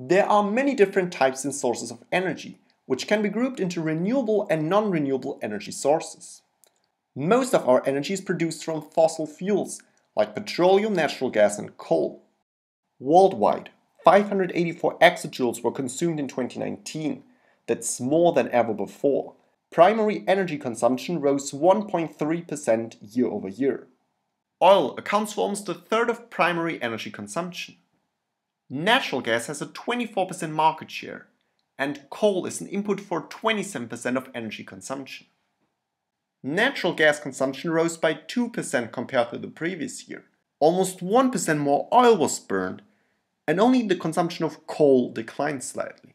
There are many different types and sources of energy, which can be grouped into renewable and non-renewable energy sources. Most of our energy is produced from fossil fuels, like petroleum, natural gas and coal. Worldwide, 584 exajoules were consumed in 2019. That's more than ever before. Primary energy consumption rose 1.3% year over year. Oil accounts for almost a third of primary energy consumption. Natural gas has a 24% market share, and coal is an input for 27% of energy consumption. Natural gas consumption rose by 2% compared to the previous year. Almost 1% more oil was burned, and only the consumption of coal declined slightly.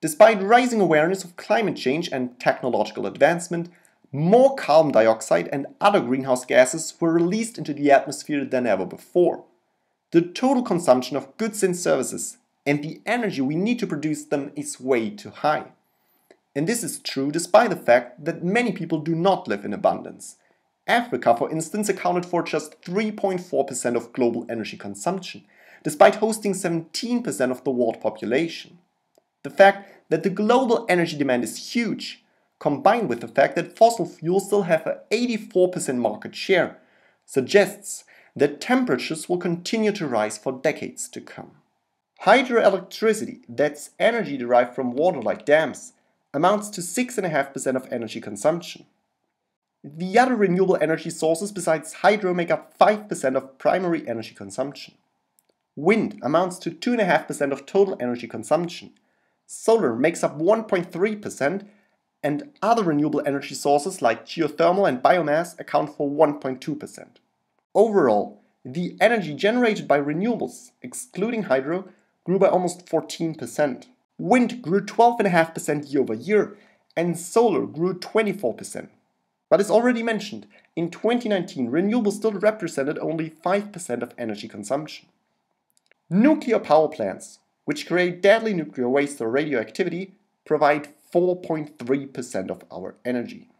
Despite rising awareness of climate change and technological advancement, more carbon dioxide and other greenhouse gases were released into the atmosphere than ever before. The total consumption of goods and services and the energy we need to produce them is way too high. And this is true despite the fact that many people do not live in abundance. Africa, for instance, accounted for just 3.4% of global energy consumption, despite hosting 17% of the world population. The fact that the global energy demand is huge, combined with the fact that fossil fuels still have an 84% market share, suggests that temperatures will continue to rise for decades to come. Hydroelectricity, that's energy derived from water like dams, amounts to 6.5% of energy consumption. The other renewable energy sources besides hydro make up 5% of primary energy consumption. Wind amounts to 2.5% of total energy consumption. Solar makes up 1.3%, and other renewable energy sources like geothermal and biomass account for 1.2%. Overall, the energy generated by renewables, excluding hydro, grew by almost 14%. Wind grew 12.5% year over year, and solar grew 24%. But as already mentioned, in 2019 renewables still represented only 5% of energy consumption. Nuclear power plants, which create deadly nuclear waste or radioactivity, provide 4.3% of our energy.